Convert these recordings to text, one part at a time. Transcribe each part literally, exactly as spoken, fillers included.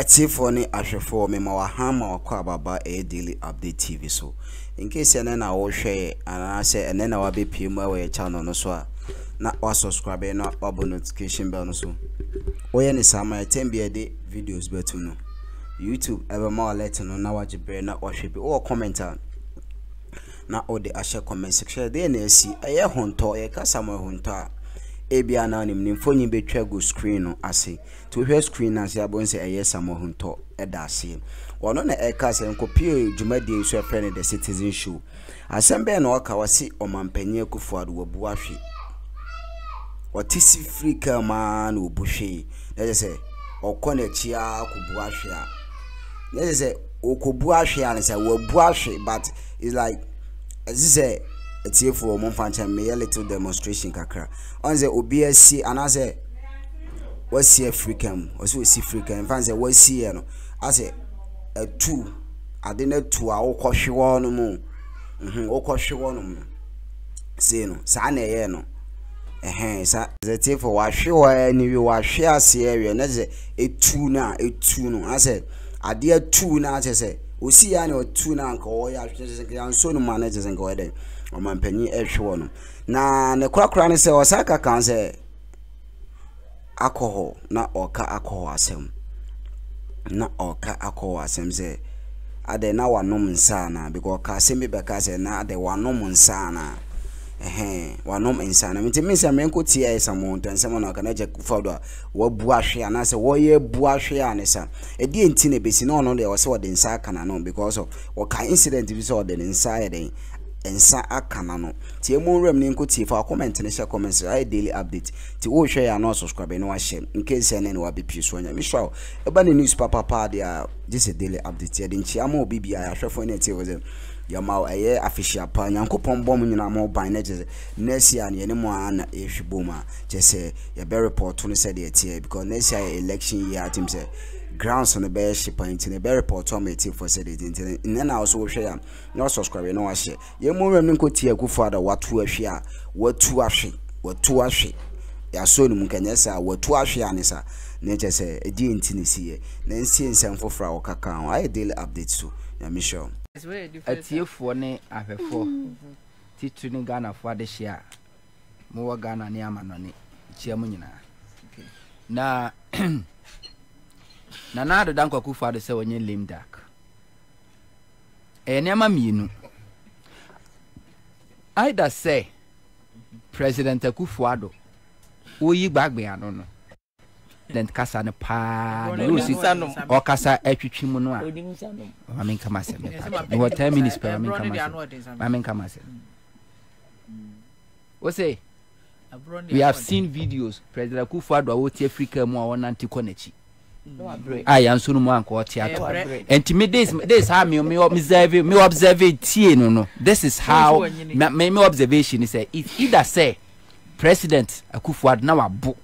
etifoni ashefo me mawahama wakwa baba e daily update T V so in case yana na wo hwe ana se ene na wa be pimwa we channel no so a na wa subscribe na wa notification bell no so wo ye ni sama tembe de videos betu no YouTube ever more let no na wa jibre na wa hwe wo commenter na wo de ashe comment section de na si eye honto e kasa mo honto a ebia na nim nimfo nyi betwa go screen no ase to hwe screen na se abon se eye samo hunto eda ase wono na eka se nkopie dwumadie so friend the citizen show asembe na waka wasi omampanye Akufo-Addo wabu ahwe otisi frika man obuhwe na se okonachi akubu ahwe a na se okobu ahwe a na se wabu ahwe but it's like as say etie for mon fancha me little demonstration kakra onze obsc anase wasi african wasi wasi african fanze wasi e no ase atu ade na tu a okohwe wonu mu mhm okohwe wonu mu se no sa na ye no ehe sa etie for wahwe wa ni wi wahwe ase ewe na ze etu na etu no ase ade atu na ase se osi ya na otu na nka o ya hwe se ya so no manage se nka o de omanpanyi ehwe no na ne kwakura ne se osaka kan se akoho na oka akoho asem na oka akoho asem se ade na wanom nsa na because ka se me beka se na ade wanom nsa na ehe wanom nsa na mti misa menko ti e samonto nsema na kana je Akufo-Addo wabu ahwe ana se wo ye bu ahwe ana sa e di enti na besi na ono de wo se wo de nsa kana no because wo ka incident bi se wo de nsa ye ensa akana no ti emunrem ni nkoti fa comment ni share comments I daily update ti wo hwe ya no subscribe ni wa share nke se ne ni wa bp so nya mi sure e ba ni news papa pa dia this is daily update ya din chi ama obi bia ya hwefo ni ti wo ze ya ma aye official pa nyankopon bom nyina mo ban na je next year ne mo ana e hwiboma je se ya be report ni se de ti because next year election year team se grounds on the bear ship point in a bear report on me for said it in then I also share no subscribe no share you more and go to your father what to a share what to ashi what to ashi ya so no can yes I what to ashi anisa nature say a dean tinisi then seeing some for fra or kakao I daily update so yeah Michelle at you for ne I have four teaching Ghana for this year more Ghana near manoni chiamunina na na na do dan kwaku fa do se wonye lame dark e nema mienu either say president Akufo-Addo wo yi gbagbe ano no then kasa ne pa no si sanum o kasa atwitwi mu no a amen kama se me pa no ten minutes pa amen kama se amen kama se o say we have seen videos president Akufo-Addo wo ti Africa mu a won anti konachi I am soon one quarter. And to me, this this how me observe me observe it. No, no. This is how my observation is. It either say President Akufo-Addo now a book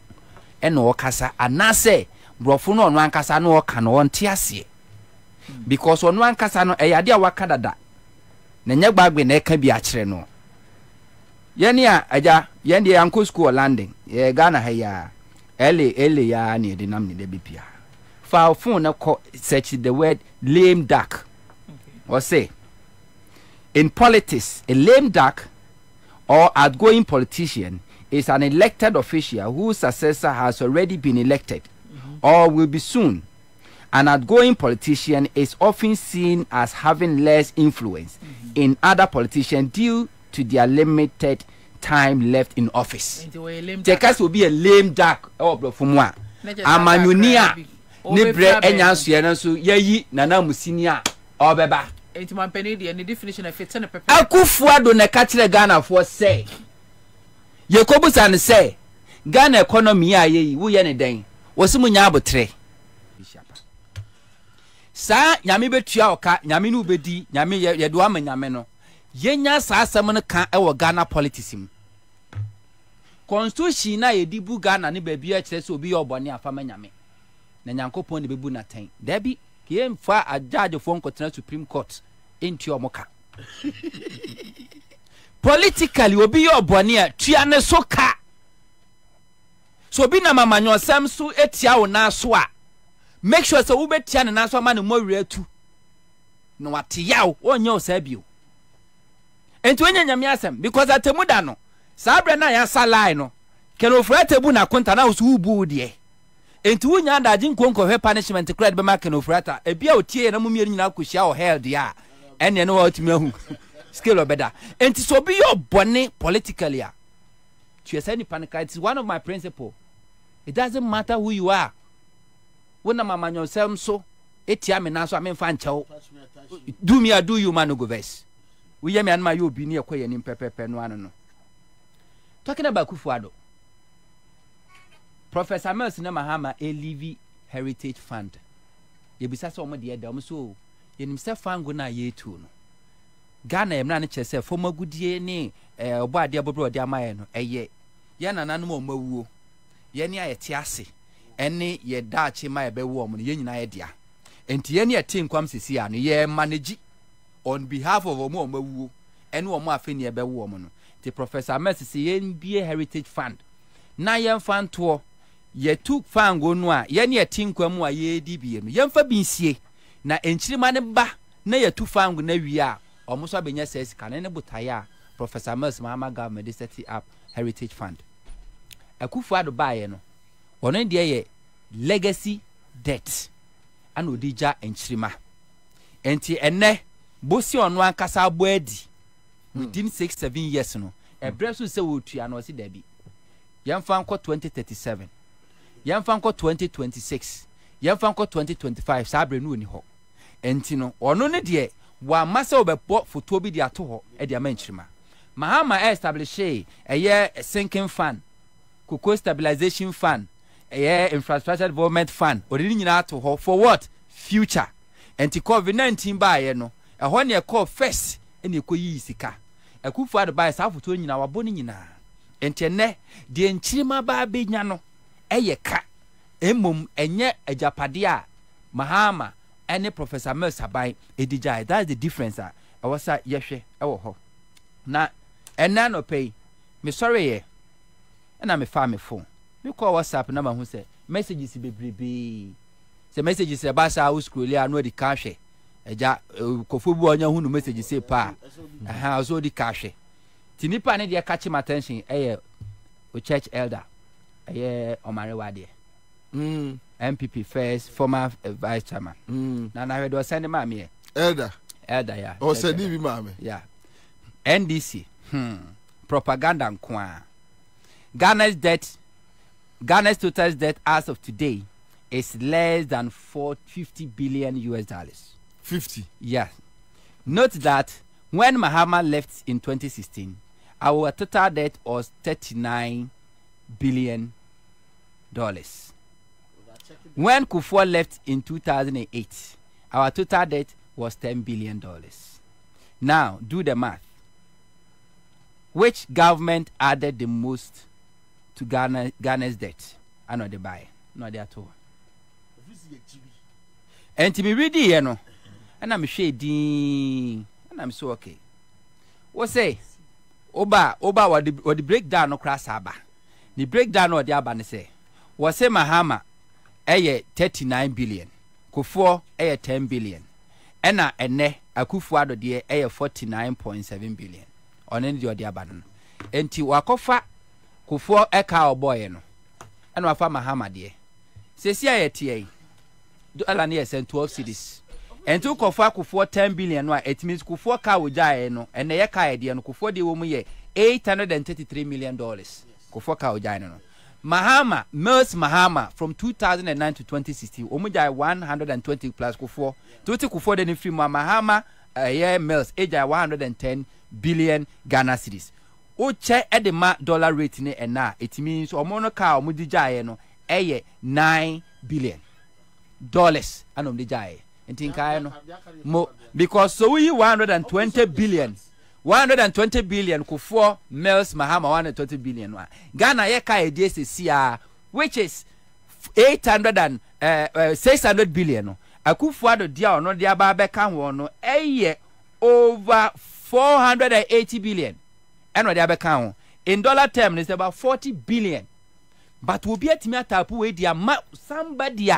and no kasa and now say brofuno on one kasa no can on tiasi because on one kasa no a idea wakada da. Nanya bagwe ne can be a treno. Yenia aja yendi uncle school landing. Ye Ghana heya ele ele ya ni de nam ni de bipia. File phone search the word lame duck or say in politics a lame duck or outgoing politician is an elected official whose successor has already been elected mm-hmm. or will be soon. An outgoing politician is often seen as having less influence mm-hmm. in other politicians due to their limited time left in office. The case will be a lame duck or blofumwa amanunia Nibre enyansu yanansu yeyi nana musinia obeba. Enti mampeni di any definition of it and prepare. Akufo-Addo na katire Ghana for say. Yekobusa ne say Ghana economy a yeyi wo ye ne den. Wosimu nya abotre. Sa nyame betua oka nyame no bedi nyame ye do ama nyame no. Yenya sa asem no kan e wo Ghana politics mu. Constitution na yedi bu Ghana ne ba bia kire se obi ye obone afama nyame. Na nyankopon de bebu na ten dabi kiem fa a judge for nkotra supreme court enti omoka politically obi yo bone a tua ne so ka so bi na mamanyo sam so etia wo na so a make sure so we bet and answer man more real too. No what yao on your sabio. And to any yamiasem because at Temudano Sabra na ya salino can ofrate buna contana who boo de. And to win yanda didn't conquer her punishment to cry by Mac and Ofrata. A beau tear and a mummy in Alcusia or hell, dear. And you know what me skill or better. And to so be your bonnet politically. To any panic, it's one of my principles. It doesn't matter who you are. When I'm a man yourself, so it's yam and answer. I mean, fine, chow. Do me, I do you, Manugoves. We am and my you be near Quay and Impepe Penuano. Talking about Akufo-Addo. Professor Mercer Mahama, a Levy Heritage Fund. You be such a mother, damn so. You himself found good ye too. Ghana, I'm not chess, former good ye, nay, a bad dear brother, dear man, a ye. Yan an animal moo. Yeni a tiasi. Any ye dachi my be woman, yen idea. And Tieni a team comes to see an ye manage on behalf of a woman and one more fin ye be woman. The Professor Mercer N B A Heritage Fund. Na yen fan tour ye took fan go noa, yen ye team come wa ye D B M. Yen for binsie. Na enchiri man ba, na ye two fan go ne we are. Almost a benya says can enable tire. Professor Mercer Mahama government is setting up Heritage Fund. Akufo-Addo bae no ono de ye legacy debt and odija enchirima enti enne bosi ono ankasa abo adi within six seven years no ebre so se wotua no se da bi yemfa nko twenty thirty-seven yemfa nko twenty twenty-six yemfa nko twenty twenty-five sabre no ni ho enti no ono ne de wa masa obepọ foto bi de ato ho e de ama enchirima Mahama establish a year sinking fund Cocoa Stabilization Fund, eh, Infrastructure Development Fund, or to ho for what? Future. And to COVID nineteen by no, a one year call first, and you could use sika. A good father by South to in our bonina. And tene, the enchima by Bignano, a ye cat, a mum, and yet a Japadia, Mahama, and a Professor Mercer by a D J. That's the difference. I was at Yeshe, oh, na, and nano pay. Me sorry, ye. And I'm a family phone. You call WhatsApp number who said messages be bribe. The messages about house school, I know the cash. A ja Kofubu on your own message say pa. A house or the cash. Tinipa need to catch my attention. A church elder. A Omariwadi. Mm. M P P first, former vice chairman. Mm. Now I was sending mammy. Elder. Elder, yeah. Oh, send me mammy. Yeah. N D C. Hmm. Propaganda and kwa. Ghana's debt, Ghana's total debt as of today is less than four hundred fifty billion U S dollars. fifty? Yes. Note that when Mahama left in twenty sixteen, our total debt was thirty-nine billion dollars. When Akufo left in two thousand eight, our total debt was ten billion dollars. Now, do the math. Which government added the most to Ghana, Ghana's debt? I know they buy, not they at all. And to me ready, you know, and I'm shady, and I'm so okay. What say? Oba, Oba, what the, the breakdown of class haba? The breakdown of the Abani say, what say Mahama? Aye, thirty-nine billion. Akufo, aye, ten billion. Ena, ene, Akufo-Addo dear, aye, forty-nine point seven billion. On any of the abandon. And to Wakofa, Akufo Eka or Boyeno, and Wafa Mahama dear. Cecia T A, do Alanias and twelve cities. And to Kofa Akufo ten billion, why it means Akufo Kaujano, and the Eka idea, and Akufo de Wumuye, eight hundred and thirty three million dollars. Akufo Kaujano. Mahama, Merce Mahama, from two thousand and nine to twenty sixteen, Omuja one hundred and twenty plus Akufo, total Akufo de Nifima Mahama, a year Merce, age one hundred and ten. Billion Ghana cities. Oche edema dollar rate ne ena. It means omono ka omudija e no eye nine billion dollars anom dija e. Ntinka e no mo because so we one hundred twenty billion. one hundred twenty billion Akufo Mercer Mahama one hundred twenty billion wa. Ghana ye ka e dey see a which is eight hundred and six hundred billion no. Akufo-Addo dia ono dia ba be kan wo no eye over four hundred eighty billion. And what they have in dollar terms, it's about forty billion. But we'll be at me at a point where somebody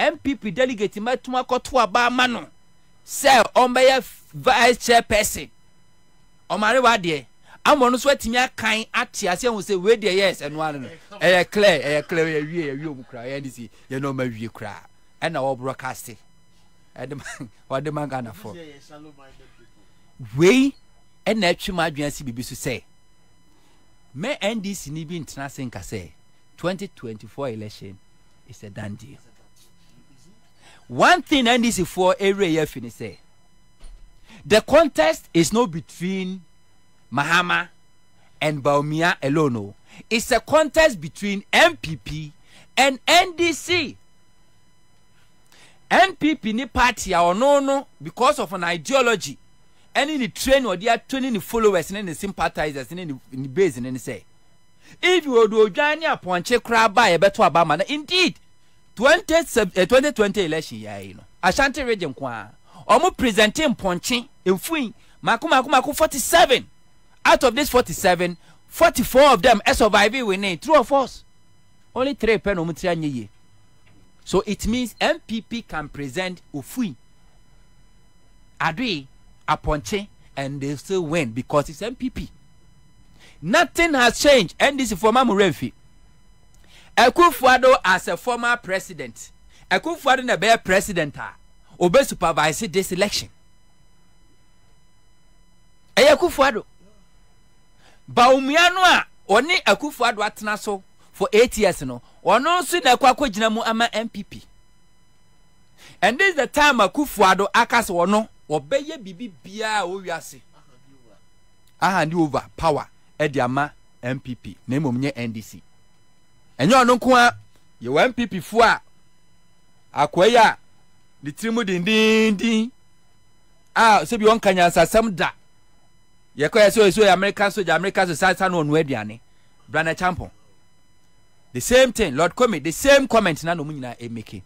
M P P delegate metuma kotoa ba manu se ombeya vice chairperson omare wa de amonu so atimi akan atiase ehun se we de yes enu anu eh clear eh clear eh wie eh wie omukra eh ndisi ye no ma wie kra and na wo broadcast eh de wa de manga na for we and na twuma adwan si bibi so say me N D C ni bi international nka say twenty twenty-four election is a done deal. One thing N D C for every year finish say the contest is not between Mahama and Bawumia alone. No. It's a contest between M P P and N D C. M P P ni party or no no because of an ideology. And in the train or they are training the followers and then the sympathizers and then the base and then they say, if you do join your ponche crab by a better Obama, indeed, twenty twenty election, yeah, you know, Ashanti region, almost presenting ponche in Fui, Makuma Kumaku forty-seven. Out of these forty-seven, forty-four of them are surviving with name, true or false. Only three pen omutrianye. So it means M P P can present Ufui, Adui, Aponche, and they still win because it's M P P. Nothing has changed. And this is former Murefi. Akufo-Addo as a former president. Akufo-Addo na be president. Obe supervise this election. E Akufo-Addo. Bawumia noa oni Akufo-Addo atena so for eight years no. Ono nso na kwa kwojina mu ama M P P. And this is the time Akufo-Addo akas wono obeye bibi bia o wiase. Aha ndi over power ediama M P P na emomnye N D C. Enye ono nko a ye M P P fo a akoya ni trimu dindindin. Ah se bi won kanya sasam da. Ye koya so so American soldier American society no no aduane. Brana champion. The same thing Lord Comey the same comment na no nyina emeke.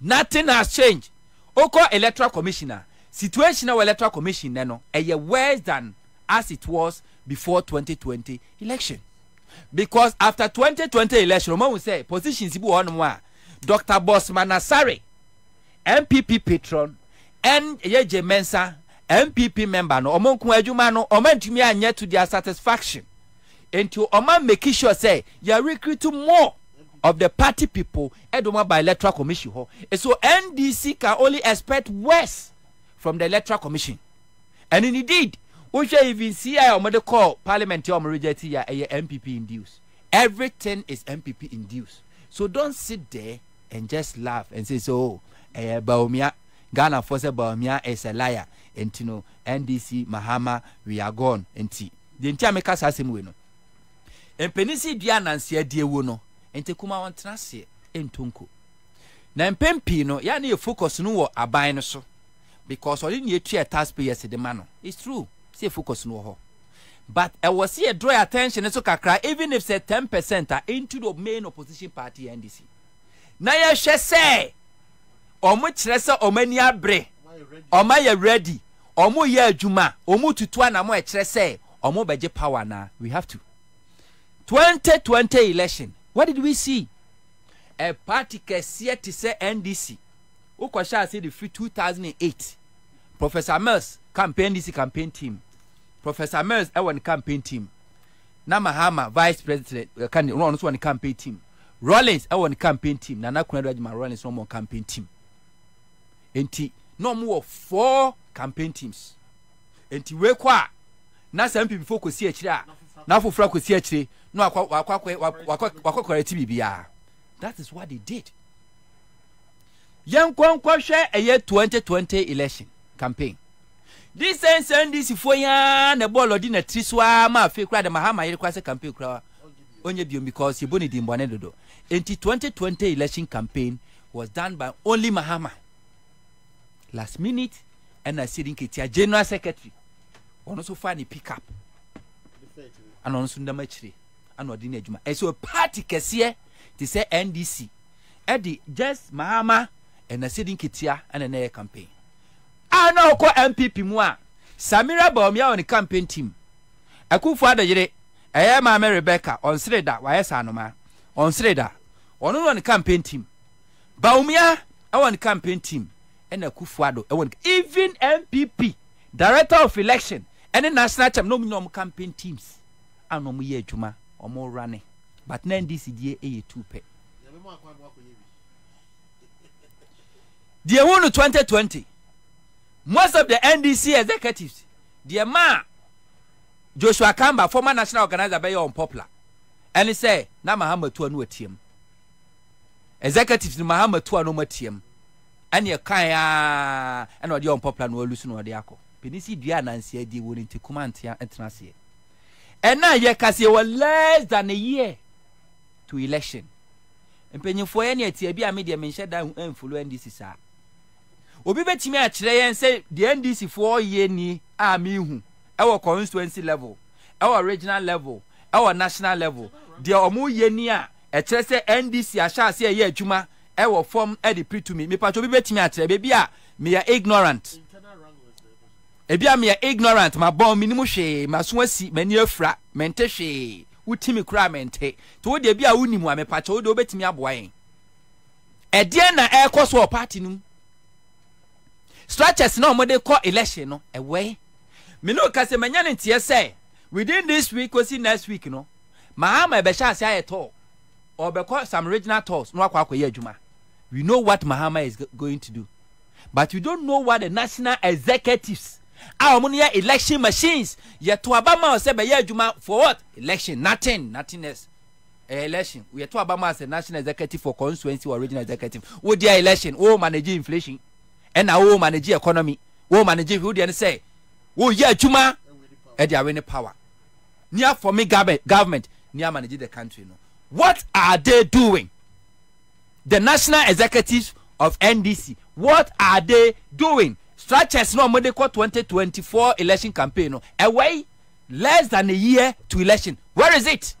Nothing has changed. Oko electoral commissioner situation of electoral commission no a year worse than as it was before twenty twenty election, because after twenty twenty election Roman will say positions one Doctor Bosman Asare M P P patron and Yeje Mensah M P P member no omo kun adwuma no omo ntumi anya to their satisfaction into omo make sure say you recruit more of the party people edoma by electoral commission ho. So N D C can only expect worse from the electoral commission, and indeed, which even see I am the call parliamentary majority here M P P induced. Everything is M P P induced. So don't sit there and just laugh and say so. Eh, Bawumia, Ghana force Bawumia is a liar. And you know, N D C, Mahama, we are gone. And see, the entire make us ask him we know. And penisi dia nansi dia we know. And te kuma want transi entunko. Na mpempi no yani focus no wo aban no so. Because all in your three taxpayers the man. It's true. See focus no ho. But I was here draw attention so kakra even if say ten percent are into the main opposition party N D C. Na ye hwe say omo kire say omani abre. Omo ye ready. Omo ye adwuma. Omo tutu ana mo e kire say omo beje power na. We have to. twenty twenty election. What did we see? A party kesiye to say N D C. Ukosha said the free two thousand eight. Professor Mercer campaign this campaign team. Professor Mercer I want campaign team. Na Mahama vice president can run also one campaign team. Rollins I want campaign team. Nana Kunadwajima Rollins no more campaign team. Enti no more four campaign teams. Enti we kwa na M P P focus here chira. Na fofra kwesi akire no akwa akwa akwa correct bibia. That is what they did. Young Kwankwa share a year twenty twenty election campaign. This ends N D C for yan the ball or dinner three swama fake the Mahama request a campaign crowd only because you boni di mbonedo. And the twenty twenty election campaign was done by only Mahama. Last minute, and I said in Kitia General Secretary. On also find a pickup. And on Sunda Machri. And ordinary Juma. And so a party cashier to say N D C. Eddie just Mahama. And I said in Kitia and another campaign. I know call M P P Mua. Samira Bawumia on the campaign team. I could father Jere. I am Mamma Rebecca on Sreda. Why is Anoma on Sreda? On the campaign team. Bawumia I want campaign team and Akufo-Addo. I want even M P P, director of election, and the national champ. No, no campaign teams. I no year juma or more running, but N D C a two pay. The one of twenty twenty, most of the N D C executives, the man Joshua Kamba, former national organizer, by your unpopular, and he say, "Na Mahama to a new team." Executives in Mahama to a new team, and your kaya and all the unpopular no lose no adiako. Penisi dia nansi edi woni te kumantia entrance. And now you can see it was less than a year to election. Mpenyinfo ye na tie bia me de menhye da unfollow N D C sa. Obi betimi a kire yen say the N D C for ye ni a me hu. Our constituency level, our regional level, our national level. The omo ye ni a e kire say N D C asha say ye adwuma e wo form e de pre to me. Me pa obi betimi a kire be a me ya ignorant. Ebi a me ya ignorant ma bon minimu hwe ma so asi mani afra mente hwe. Utimi kura mente to wo de bia unimu amepacha wo de obetimi aboa yen e de na e koso party num structures na omode ko election no ewe me no ka se manya ne tie say within this week or see next week no Mahama be sha say ayeto or be ko some regional tours no akwa akwa ye adwuma. We know what Mahama is going to do, but we don't know what the national executives Aomunia election machines. Yet to Obama said by Yajuma for what? Election, nothing, nothingness. Election. We are to Obama as a national executive for constituency or regional executive. Oh dear election, oh manage inflation. And now oh manage economy. Oh manage who didn't say. Oh yeah, Juma and they are winning power. Near for me government, near managing the country. No. What are they doing? The national executives of N D C. What are they doing? Structures no more twenty twenty-four election campaign no away less than a year to election. Where is it?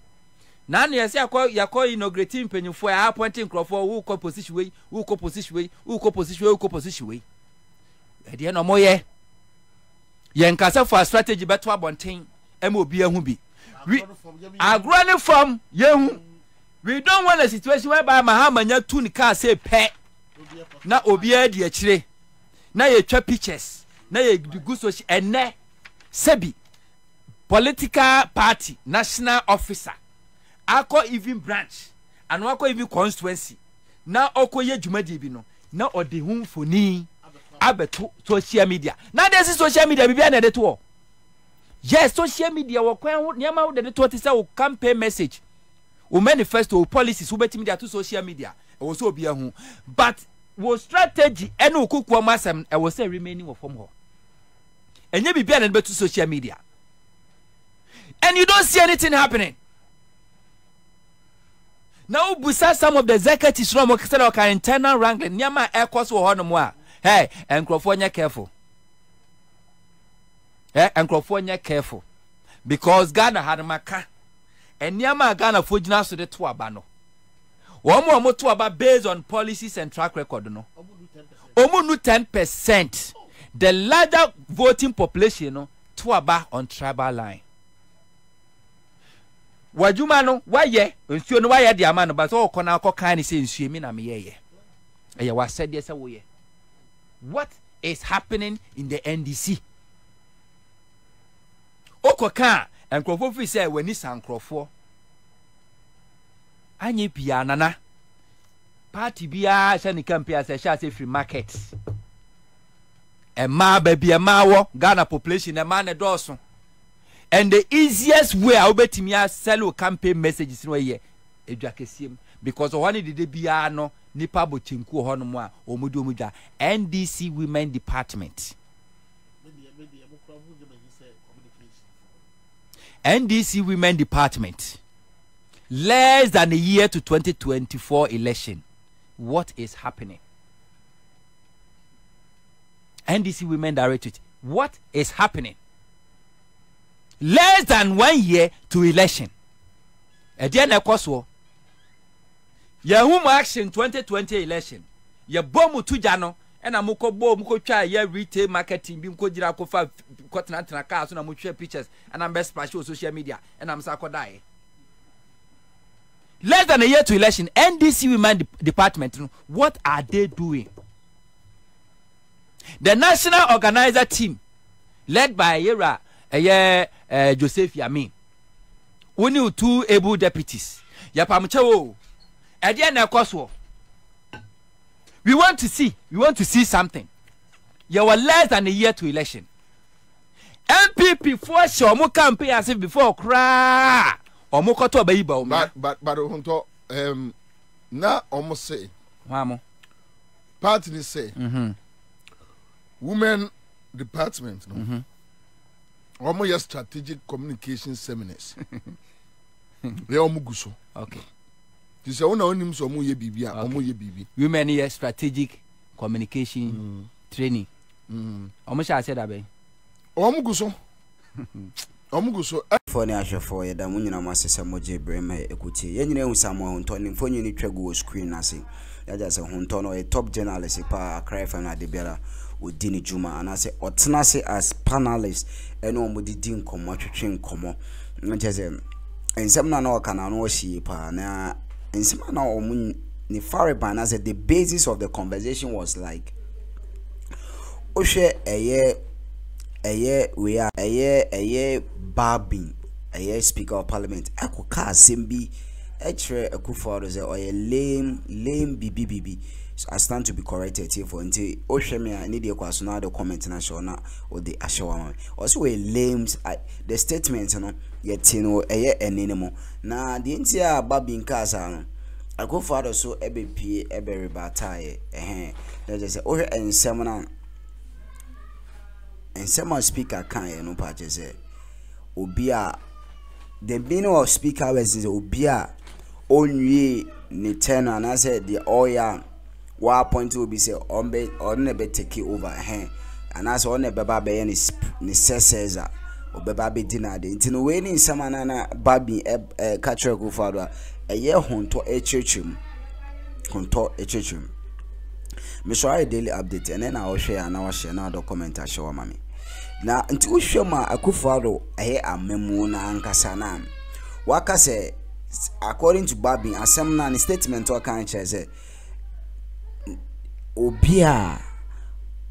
Now you say you call inaugurating penny for appointing crop for who call position way, who call position way, who call position way, who call position way. At the end of my year, you can cast for a strategy but to abonting M O B and be. We are running from you. We don't want a situation whereby Mahama tune car say pay. Now obia the chile. Now you try pictures. Now you go social and ne sebi political party national officer. I call even branch and I call even constituency. Now oko ye juma di bino. Now or the home for ni abetu social media. Now there's social media bibi ane de tuo. Yes, social media wakwa niyama u de tuo tisa u campaign message, u manifesto, u policies, u beti media to social media. Also be a home, but was strategy and who cook one masam and was a remaining of home. And you be banned to social media. And you don't see anything happening. Now, besides some of the executives from Okasanoka internal wrangling, Nyama Air Cost or Honomwa. Hey, and Crophonia careful. Hey, and Crophonia careful. Because Ghana had a maca. And Nyama Ghana Fujina to the Tuabano. One more more to about based on policies and track record, no. Omu ten percent, the larger voting population, no, to about on tribal line. Wajuma no, why ye? Unsu no why ye the man, but all konako kind is insu me na me ye. Eye wa said yes away. What is happening in the N D C? Okoka and Crawford say when he sang Crawford. Anye bia nana party bia sha ni campaign as sha say free market e ma ba bia ma wo Ghana population e ma na doso, and the easiest way I obetimi a sell campaign messages no here edwa kesiem because one the dey bia no nipa bo chinku ho no mu a omudu omudwa N D C women department N D C women department less than a year to twenty twenty-four election. What is happening? N D C women directed. What is happening? Less than one year to election. And then of course, your home action twenty twenty election. Your bomb to jano and a muko bomb muko try your retail marketing. Bimko jira kofa cotton and traka so na mucho pictures and I'm best special social media and I'm sakodai. Less than a year to election, N D C women de department, what are they doing? The national organizer team led by Yera uh, uh, Joseph Yamin, we knew two able deputies. Yapamchewo, Ediana Koswo. We want to see, we want to see something. You were less than a year to election. M P P for sure, more campaign as if before cry or more cut baby. But but but um, now almost say, Mamo. Partly say, mm-hmm. Women department, no, mm-hmm. almost your strategic communication seminars. They are muguso. Okay. This is one of them. So, ye bibia, omo ye bibi. Women here strategic communication mm. training. Mm. Omo sha said abe. Omo guso. Omo guso. For ni asho for ye da munyina masese moje brema ekuti. Ye nyina ehusamo honto ni mfonyi ni twagu screen ase. Ya ja se honto no a top journalist pa cry for na de biara odini juma and ase otena se as panelist eno omo di di nkomo atwetwe nkomo. Nje se ensem na na o kana no shi pa na the basis of the conversation was like, Oshe a year, a year, we are a year, a year, barbing, a year Speaker of Parliament. I could cast him be a tray, a kufa, or a lame, lame B B B B. So I stand to be corrected here for until Oshe me, I need a question, the comment national or the Ashawan. Also, a lame, the statement, you know. Yet you know a enemo. Na the entire babbing casano. I go father so every pea every batay. Eh, let us say, oh, and seminar and seminar speaker can't no patches. Obia the meaning of speaker was Obia only Nitana, and I said the oil war point will be say on bed or never take it over. Eh, and I saw on the baby and his necessary. Baby dinner, the intino waiting Samanana Babi a catcher go father a year honto a churchum honto a churchum. Mishra daily update and then I'll share and I'll share now document. I show mammy now into Shoma Akufo-Addo a hair a memona and Casanam. Waka say, according to Babi, a seminar statement or can't say Obia.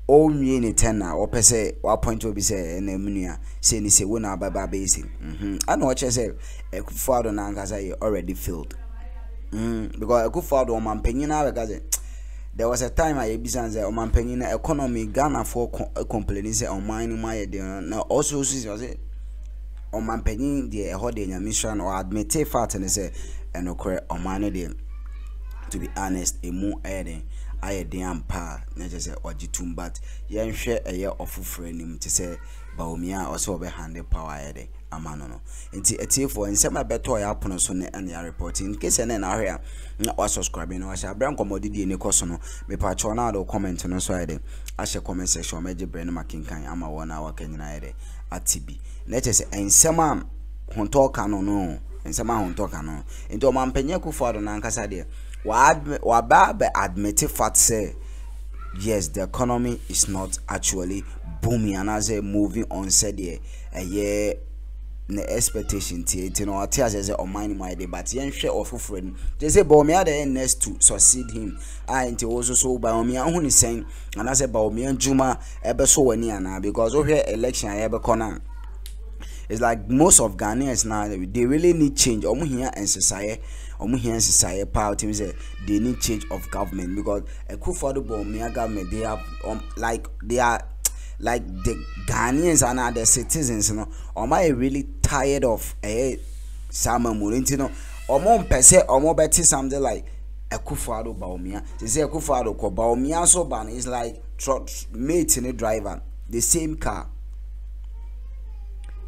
Oh, me ni tena or per se or point to be say and munia say ni say wona baba basin. Mm-hmm. I know what you say a good father nangaza already filled. Mm because a good father or man penina because there was a time I business or man penina economy Ghana for complaining say on mine my now also was it on man penin the holding a mission or admit a fat and say and occur on mine to be honest a more adding. I damn pa, not just a ojitum, but yan share a year of friend to say Bawumia or so behind the power ede amano. And tea a tea for and semi better upon us on the report in case an area or subscribing or shall bring commodity in the cosono, be patronado comment on us ede. I shall comment section major brain marking can am a one hour can ede at T B. Let us and semi honto canono and semi honto cano. Into man penyaku for the Nancasadia. Wababa admitted fat say yes the economy is not actually booming and as a moving on said yeah a year the expectation you know what says on mine my day but yen share of friend they say Bawumia the next to succeed him I into also so Bawumia only saying and I said Bawumia Juma ever so near now because over here election I ever corner. It's like most of Ghanaians now they really need change. I'm here and society, I'm here and society power team say they need change of government because a coup for the Bawumia government they have um, like they are like the Ghanaians and other citizens. You know, am I really tired of a Samuel Murinti? You know, am I per se am I better something like a coup for the Bawumia? They say a coup for the Bawumia so ban is like truck mate in a driver the same car.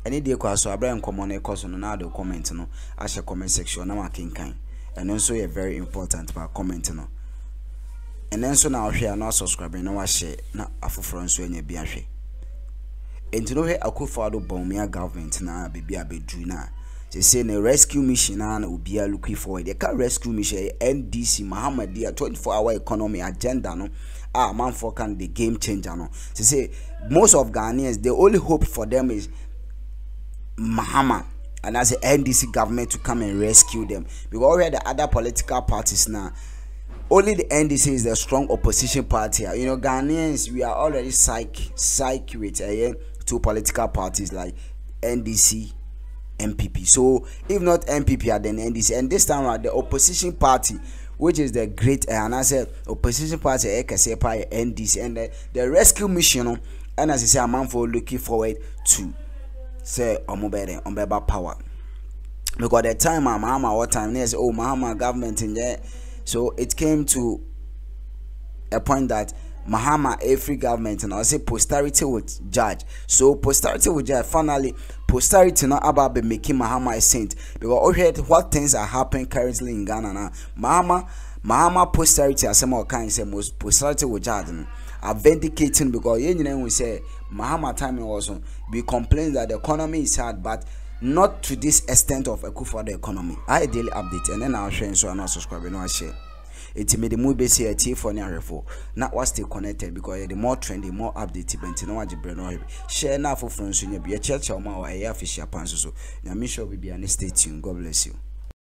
Any day cause so Abraham common a cause on another comment no as a comment section now I can kind and also a very important by commenting no and then so now share now subscribing now share now after friends when you be a share and to know here I could follow Bawumia government now baby a bedroom now they say the rescue mission and will be looking for they can rescue mission N D C Mahama dear twenty-four hour economy agenda no ah man for can the game changer no they say most of Ghanaians the only hope for them is Mahama and as the N D C government to come and rescue them because we had the other political parties now only the N D C is the strong opposition party. You know, Ghanaians, we are already psych psych with uh, two political parties like N D C, M P P. So if not M P P, then N D C. And this time around, the opposition party, which is the great uh, and I said opposition party, N D C, and the, the rescue mission. And as I say, I'm for looking forward to say Omubere Ombeba power. Because the time uh, Mahama, what time is oh Mahama government in there. So it came to a point that Mahama, every government, and I say posterity would judge. So posterity would judge. Finally, posterity not about be making Mahama a saint, because already what things are happening currently in Ghana now. Mahama, Mahama posterity as some kind say most posterity would judge. Are vindicating, because you know we say Mahama timing also we complain that the economy is hard, but not to this extent of a coup for the economy. I daily update and then I'll share, and so I'm not subscribing. No, I share. It's made the move basically T for near four. Now what's still connected, because the more trendy, more updated, but no one share now for friends when you be a church or more. I have a share. So, I'm sure we'll be an estate. Stay tuned. God bless you.